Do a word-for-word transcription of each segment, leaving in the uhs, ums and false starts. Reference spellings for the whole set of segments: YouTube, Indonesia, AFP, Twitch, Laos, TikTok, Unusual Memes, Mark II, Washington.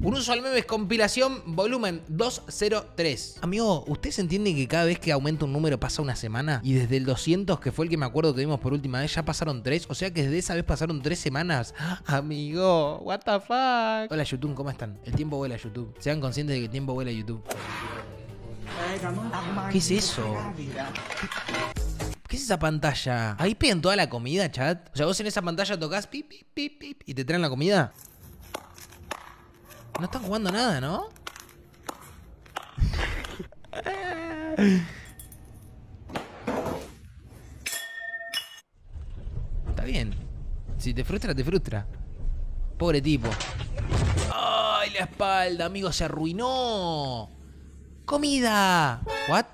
Unusual Memes compilación volumen doscientos tres. Amigo, ¿ustedes entienden que cada vez que aumenta un número pasa una semana? Y desde el doscientos, que fue el que me acuerdo que vimos por última vez, ya pasaron tres. O sea que desde esa vez pasaron tres semanas. Amigo, what the fuck. Hola YouTube, ¿cómo están? El tiempo vuela, YouTube. Sean conscientes de que el tiempo vuela, YouTube. ¿Qué es eso? ¿Qué es esa pantalla? Ahí piden toda la comida, chat. O sea, vos en esa pantalla tocas pip, pip, pip, pip y te traen la comida. No están jugando nada, ¿no? Está bien. Si te frustra, te frustra. Pobre tipo. ¡Ay, la espalda, amigo! ¡Se arruinó! ¡Comida! ¿What?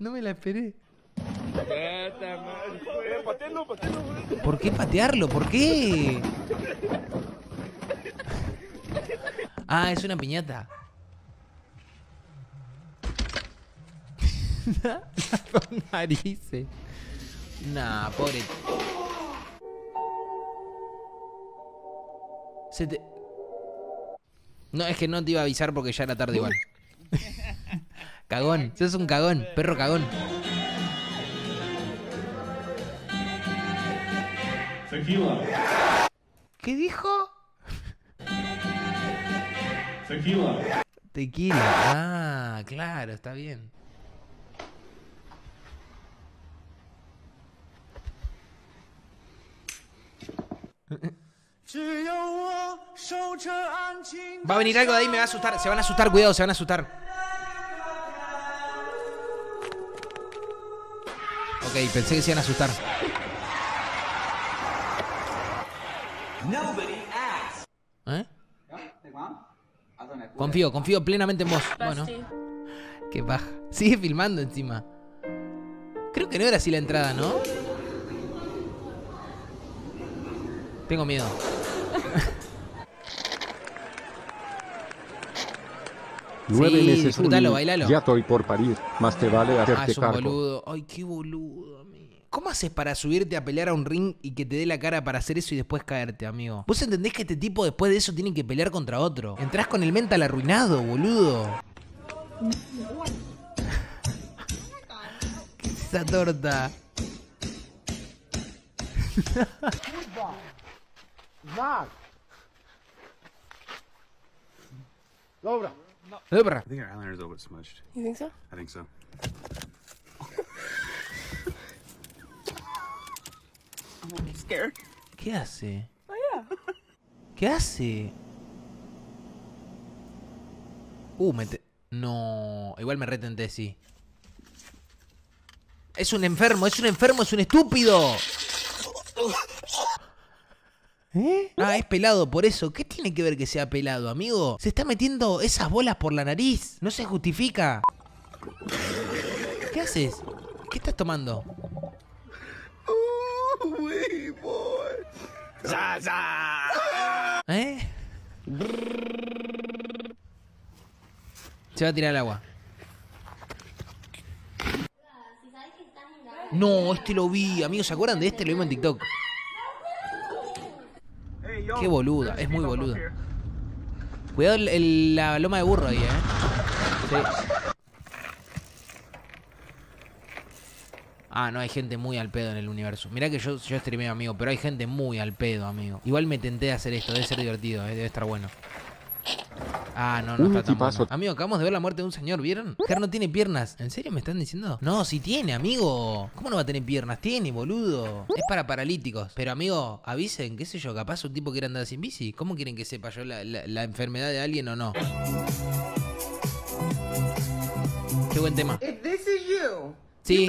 No me la esperé. ¿Por qué patearlo? ¿Por qué? Ah, es una piñata. Con narices. Nah, pobre. Se te... No, es que no te iba a avisar porque ya era tarde igual. Cagón, sos un cagón, perro cagón. Tequila. ¿Qué dijo? Tequila. Tequila. Ah, claro, está bien. Va a venir algo de ahí, me va a asustar. Se van a asustar, cuidado, se van a asustar. Ok, pensé que se iban a asustar. ¿Eh? Confío, confío plenamente en vos. Bueno, qué paja. Sigue filmando encima. Creo que no era así la entrada, ¿no? Tengo miedo. Sí, disfrutalo, bailalo. Ya estoy por parir, más te vale hacerte ah, cargo. Boludo. Ay, qué boludo, amigo. ¿Cómo haces para subirte a pelear a un ring y que te dé la cara para hacer eso y después caerte, amigo? ¿Vos entendés que este tipo después de eso tiene que pelear contra otro? Entrás con el mental arruinado, boludo. ¿Qué es esa torta? Dobra. Dobra. You think so? I think so. ¿Qué hace? ¿Qué hace? Uh, me te... No, igual me retenté, sí. Es un enfermo, es un enfermo, es un estúpido. ¿Eh? Ah, es pelado, por eso. ¿Qué tiene que ver que sea pelado, amigo? Se está metiendo esas bolas por la nariz. No se justifica. ¿Qué haces? ¿Qué estás tomando? ¿Eh? Se va a tirar al agua. No, este lo vi. Amigos, ¿se acuerdan de este? Lo vimos en TikTok. Qué boluda, es muy boluda. Cuidado el, el, la loma de burro ahí, eh. Sí. Ah, no, hay gente muy al pedo en el universo. Mirá que yo, yo streameo, amigo, pero hay gente muy al pedo, amigo. Igual me tenté a hacer esto, debe ser divertido, eh, debe estar bueno. Ah, no, no está tan bueno. Amigo, acabamos de ver la muerte de un señor, ¿vieron? Car no tiene piernas. ¿En serio me están diciendo? No, sí tiene, amigo. ¿Cómo no va a tener piernas? Tiene, boludo. Es para paralíticos. Pero, amigo, avisen, qué sé yo, capaz un tipo quiere andar sin bici. ¿Cómo quieren que sepa yo la, la, la enfermedad de alguien o no? Qué buen tema. Sí.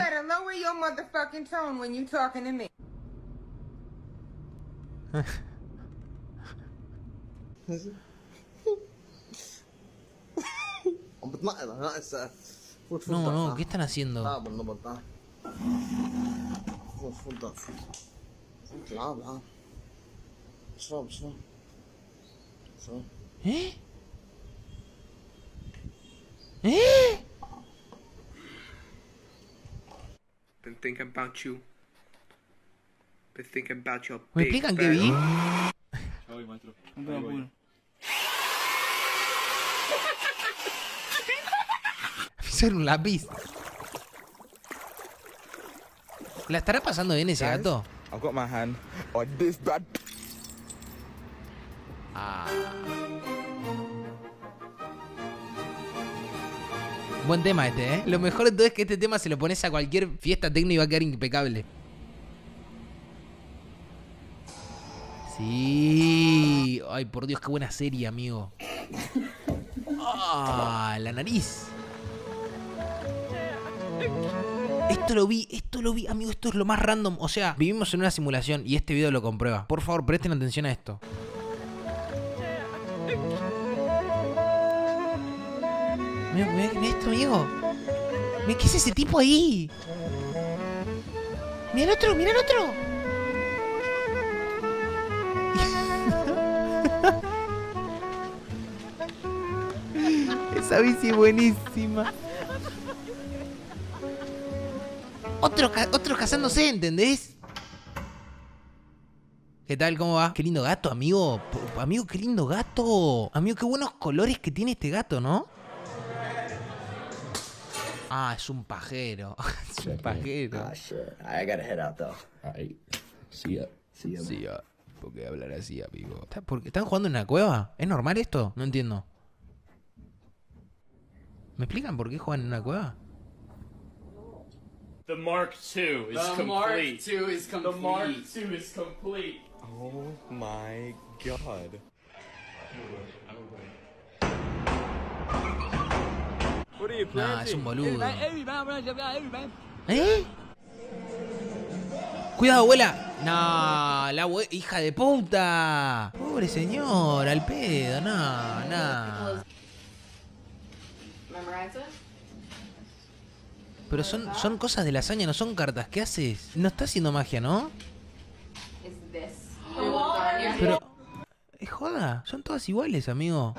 No, no, ¿qué están haciendo? ¿Eh? ¿Eh? Been thinking about you. Been thinking about your big. ¿Me explican qué vi? ser un lápiz. ¿La estará pasando bien ese gato? I've got my hand on this bad. Ah. Buen tema este, ¿eh? Lo mejor de todo es que este tema se lo pones a cualquier fiesta techno y va a quedar impecable. Sí. Ay, por Dios, qué buena serie, amigo. Ah, la nariz. Esto lo vi, esto lo vi, amigo, esto es lo más random. O sea, vivimos en una simulación y este video lo comprueba. Por favor, presten atención a esto. Mira, mira, mira esto, amigo. Mira, ¿qué es ese tipo ahí? Mira el otro, mira el otro. Esa bici es buenísima. Otros otro casándose, ¿entendés? ¿Qué tal? ¿Cómo va? Qué lindo gato, amigo. P amigo, qué lindo gato. Amigo, qué buenos colores que tiene este gato, ¿no? Ah, es un pajero. Es un pajero. Ah, shit. I gotta head out, though. Ay, sí, sí, sí. ¿Por qué hablar así, amigo? ¿Están jugando en una cueva? ¿Es normal esto? No entiendo. ¿Me explican por qué juegan en una cueva? The Mark two is complete. The Mark two is complete. The Mark two is complete. Oh my god. What are you playing? Nah, es un boludo. ¿Eh? Cuidado, abuela. Nah, la abue hija de puta. Pobre señor, al pedo, nah, nah. Pero son, son cosas de lasaña, no son cartas. ¿Qué haces? No está haciendo magia, ¿no? Pero... es joda. Son todas iguales, amigo.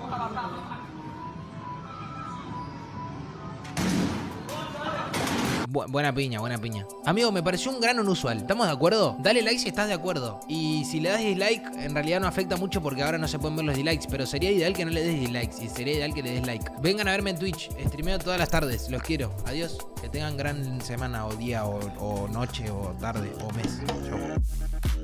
Bu buena piña, buena piña. Amigo, me pareció un gran unusual. ¿Estamos de acuerdo? Dale like si estás de acuerdo. Y si le das dislike, en realidad no afecta mucho porque ahora no se pueden ver los dislikes. Pero sería ideal que no le des dislikes y sería ideal que le des like. Vengan a verme en Twitch. Streameo todas las tardes. Los quiero. Adiós. Que tengan gran semana o día o, o noche o tarde o mes. Chau.